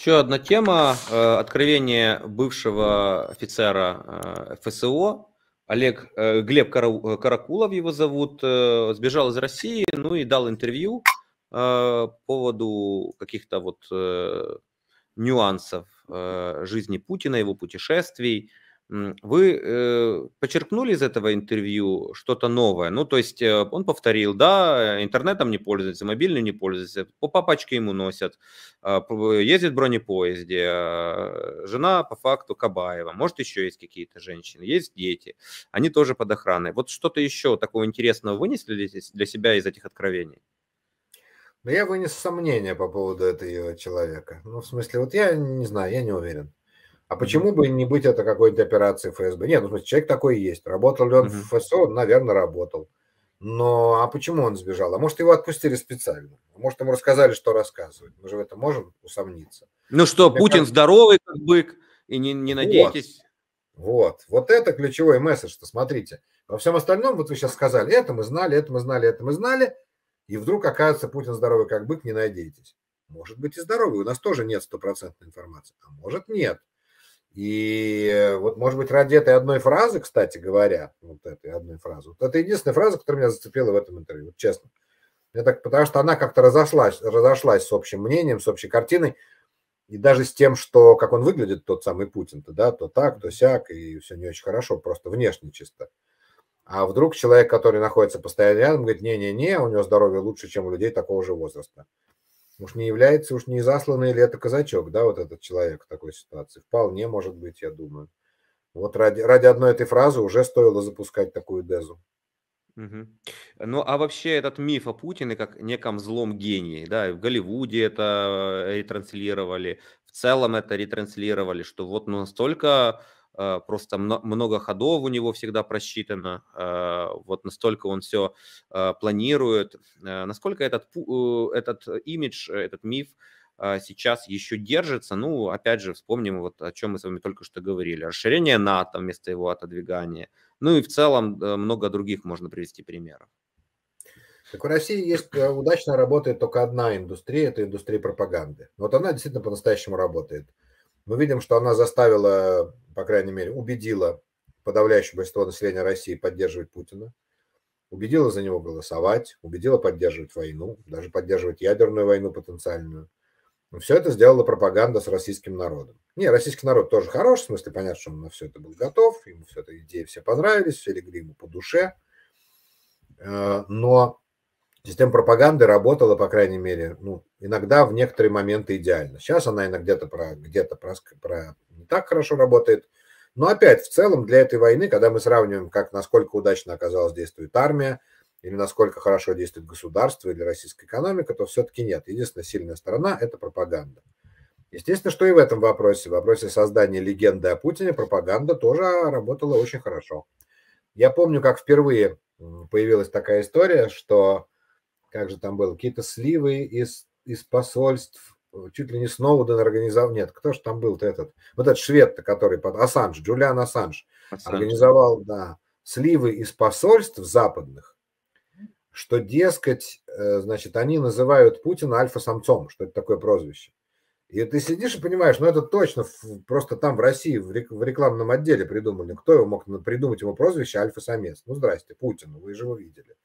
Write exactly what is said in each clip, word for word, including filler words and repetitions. Еще одна тема. Откровение бывшего офицера эф эс о. Олег Глеб Каракулов его зовут. Сбежал из России, ну и дал интервью по поводу каких-то вот нюансов жизни Путина, его путешествий. Вы подчеркнули из этого интервью что-то новое? Ну, то есть он повторил, да, интернетом не пользуется, мобильным не пользуется, по папочке ему носят, ездит в бронепоезде, жена по факту Кабаева, может, еще есть какие-то женщины, есть дети, они тоже под охраной. Вот что-то еще такого интересного вынесли для себя из этих откровений? Да я вынес сомнения по поводу этого человека. Ну, в смысле, вот я не знаю, я не уверен. А почему бы не быть это какой-то операцией эф эс бэ? Нет, ну, в смысле, человек такой и есть. Работал ли он uh-huh. в эф эс о? Наверное, работал. Но а почему он сбежал? А может, его отпустили специально? Может, ему рассказали, что рассказывать? Мы же в этом можем усомниться. Ну что, Путин кажется... здоровый, как бык, и не, не надейтесь. Вот. вот, вот это ключевой месседж-то, смотрите. Во всем остальном, вот вы сейчас сказали, это мы знали, это мы знали, это мы знали, и вдруг оказывается, Путин здоровый, как бык, не надейтесь. Может быть и здоровый, у нас тоже нет стопроцентной информации, а может нет. И вот, может быть, ради этой одной фразы, кстати говоря, вот этой одной фразы, вот это единственная фраза, которая меня зацепила в этом интервью, вот честно. Я так, потому что она как-то разошлась, разошлась с общим мнением, с общей картиной, и даже с тем, что как он выглядит, тот самый Путин-то, да, то так, то сяк, и все не очень хорошо, просто внешне чисто. А вдруг человек, который находится постоянно рядом, говорит, не-не-не, у него здоровье лучше, чем у людей такого же возраста. Уж не является, уж не засланный ли это казачок, да, вот этот человек в такой ситуации. Вполне может быть, я думаю. Вот ради, ради одной этой фразы уже стоило запускать такую дезу. Угу. Ну, а вообще этот миф о Путине как неком злом гении, да, в Голливуде это ретранслировали, в целом это ретранслировали, что вот ну, настолько... Просто много ходов у него всегда просчитано, вот настолько он все планирует. Насколько этот, этот имидж, этот миф сейчас еще держится? Ну, опять же, вспомним, вот о чем мы с вами только что говорили. Расширение НАТО вместо его отодвигания. Ну и в целом много других можно привести примеров. Так в России есть, удачно работает только одна индустрия, это индустрия пропаганды. Вот она действительно по-настоящему работает. Мы видим, что она заставила, по крайней мере, убедила подавляющее большинство населения России поддерживать Путина, убедила за него голосовать, убедила поддерживать войну, даже поддерживать ядерную войну потенциальную. Но все это сделала пропаганда с российским народом. Не, российский народ тоже хорош, в смысле, понятно, что он на все это был готов, ему все это идеи все понравились, все легли ему по душе. Но система пропаганды работала, по крайней мере, ну, иногда в некоторые моменты идеально. Сейчас она где-то про, где-то про, про не так хорошо работает. Но опять, в целом, для этой войны, когда мы сравниваем, как, насколько удачно оказалась действует армия, или насколько хорошо действует государство или российская экономика, то все-таки нет. Единственная сильная сторона – это пропаганда. Естественно, что и в этом вопросе, в вопросе создания легенды о Путине, пропаганда тоже работала очень хорошо. Я помню, как впервые появилась такая история, что... Как же там было? Какие-то сливы из, из посольств, чуть ли не Сноуден организовал. Нет, кто же там был-то этот? Вот этот швед-то, который под Ассанж, Джулиан Ассанж, Ассанж. организовал да, сливы из посольств западных, что, дескать, значит, они называют Путина альфа-самцом, что это такое прозвище. И ты сидишь и понимаешь, ну это точно просто там в России в рекламном отделе придумали. Кто его мог придумать ему прозвище альфа-самец? Ну здрасте, Путин, вы же его видели.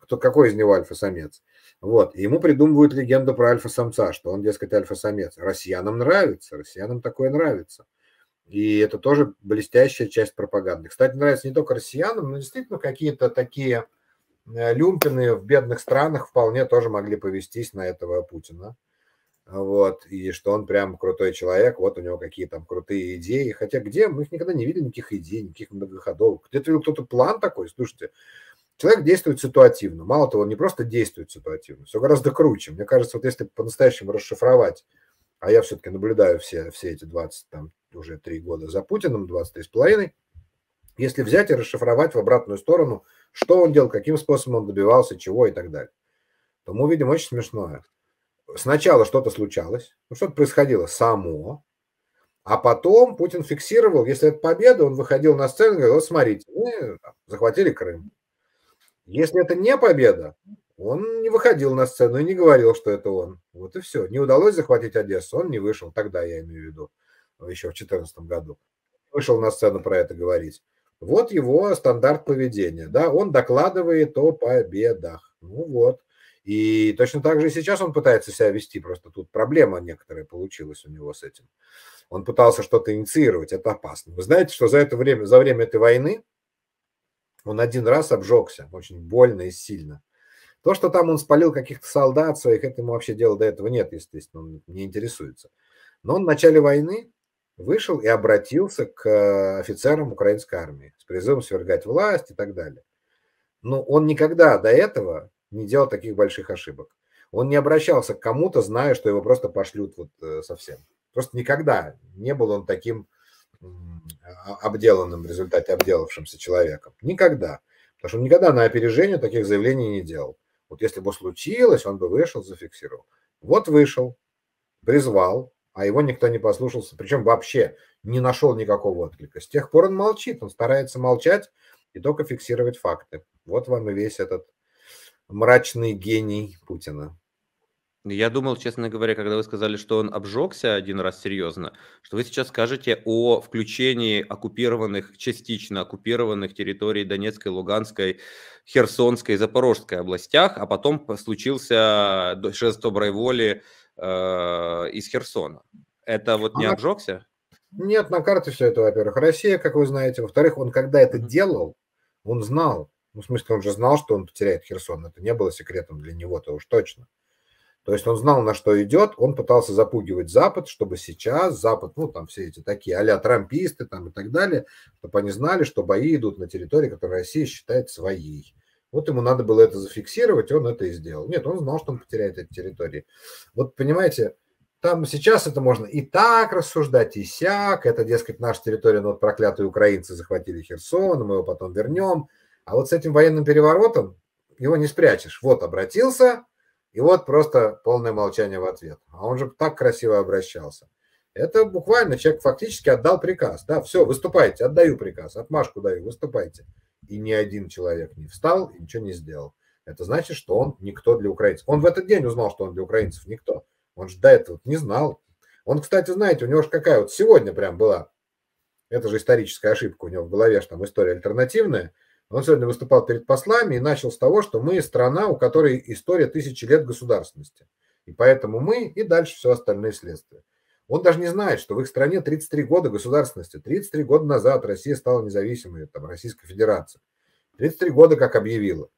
Кто, какой из него альфа-самец? Вот. И ему придумывают легенду про альфа-самца, что он, дескать, альфа-самец. Россиянам нравится, россиянам такое нравится. И это тоже блестящая часть пропаганды. Кстати, нравится не только россиянам, но действительно какие-то такие люмпины в бедных странах вполне тоже могли повестись на этого Путина. Вот. И что он прям крутой человек, вот у него какие там крутые идеи. Хотя где? Мы их никогда не видели, никаких идей, никаких многоходовок. Где-то видел кто-то план такой, слушайте. Человек действует ситуативно. Мало того, он не просто действует ситуативно. Все гораздо круче. Мне кажется, вот если по-настоящему расшифровать, а я все-таки наблюдаю все, все эти двадцать, там, уже три года за Путиным, двадцать три с половиной, если взять и расшифровать в обратную сторону, что он делал, каким способом он добивался, чего и так далее, то мы увидим очень смешное. Сначала что-то случалось, ну, что-то происходило само, а потом Путин фиксировал, если это победа, он выходил на сцену и говорил, вот смотрите, мы захватили Крым. Если это не победа, Он не выходил на сцену и не говорил, что это он. Вот и все. Не удалось захватить Одессу, он не вышел. Тогда, я имею в виду, еще в две тысячи четырнадцатом году. Вышел на сцену про это говорить. Вот его стандарт поведения. Да? Он докладывает о победах. Ну вот. И точно так же и сейчас он пытается себя вести. Просто тут проблема некоторая получилась у него с этим. Он пытался что-то инициировать. Это опасно. Вы знаете, что за это время, за время этой войны он один раз обжегся. Очень больно и сильно. То, что там он спалил каких-то солдат своих, это ему вообще дела до этого нет, естественно, он не интересуется. Но он в начале войны вышел и обратился к офицерам украинской армии с призывом свергать власть и так далее. Но он никогда до этого не делал таких больших ошибок. Он не обращался к кому-то, зная, что его просто пошлют вот совсем. Просто никогда не был он таким обделанным в результате обделавшимся человеком. Никогда. Потому что он никогда на опережение таких заявлений не делал. Вот если бы случилось, он бы вышел, зафиксировал. Вот вышел, призвал, а его никто не послушался, причем вообще не нашел никакого отклика. С тех пор он молчит, он старается молчать и только фиксировать факты. Вот вам и весь этот мрачный гений Путина. Я думал, честно говоря, когда вы сказали, что он обжегся один раз серьезно, что вы сейчас скажете о включении оккупированных, частично оккупированных территорий Донецкой, Луганской, Херсонской, Запорожской областях, а потом случился жест доброй воли э, из Херсона. Это вот не обжегся? Нет, на карте все это, во-первых, Россия, как вы знаете. Во-вторых, он когда это делал, он знал. Ну, в смысле, он же знал, что он потеряет Херсон. Это не было секретом для него-то уж точно. То есть он знал, на что идет, он пытался запугивать Запад, чтобы сейчас Запад, ну там все эти такие а-ля трамписты там и так далее, чтобы они знали, что бои идут на территории, которую Россия считает своей. Вот ему надо было это зафиксировать, он это и сделал. Нет, он знал, что он потеряет эти территории. Вот понимаете, там сейчас это можно и так рассуждать, и сяк, это, дескать, наша территория, но вот проклятые украинцы захватили Херсон, мы его потом вернем. А вот с этим военным переворотом его не спрячешь. Вот обратился... И вот просто полное молчание в ответ. А он же так красиво обращался. Это буквально человек фактически отдал приказ. Да, все, выступайте, отдаю приказ, отмашку даю, выступайте. И ни один человек не встал и ничего не сделал. Это значит, что он никто для украинцев. Он в этот день узнал, что он для украинцев никто. Он же до этого не знал. Он, кстати, знаете, у него же какая вот сегодня прям была. Это же историческая ошибка у него в голове, что там история альтернативная. Он сегодня выступал перед послами и начал с того, что мы страна, у которой история тысячи лет государственности. И поэтому мы и дальше все остальные следствия. Он даже не знает, что в их стране тридцать три года государственности. тридцать три года назад Россия стала независимой, там, Российская Федерация. тридцать три года как объявила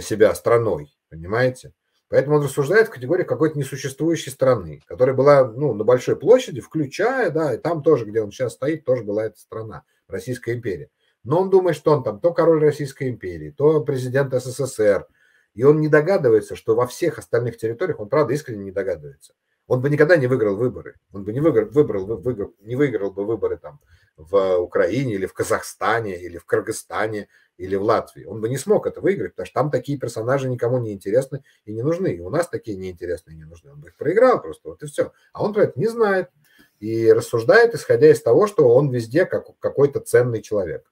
себя страной, понимаете? Поэтому он рассуждает в категории какой-то несуществующей страны, которая была, ну, на большой площади, включая, да, и там тоже, где он сейчас стоит, тоже была эта страна, Российская империя. Но он думает, что он там то король Российской империи, то президент СССР. И он не догадывается, что во всех остальных территориях, он, правда, искренне не догадывается. Он бы никогда не выиграл выборы. Он бы не выиграл, выбрал, выиграл, не выиграл бы выборы там в Украине или в Казахстане, или в Кыргызстане, или в Латвии. Он бы не смог это выиграть, потому что там такие персонажи никому не интересны и не нужны. И у нас такие неинтересные и не нужны. Он бы их проиграл просто, вот и все. А он про это не знает и рассуждает, исходя из того, что он везде как какой-то ценный человек.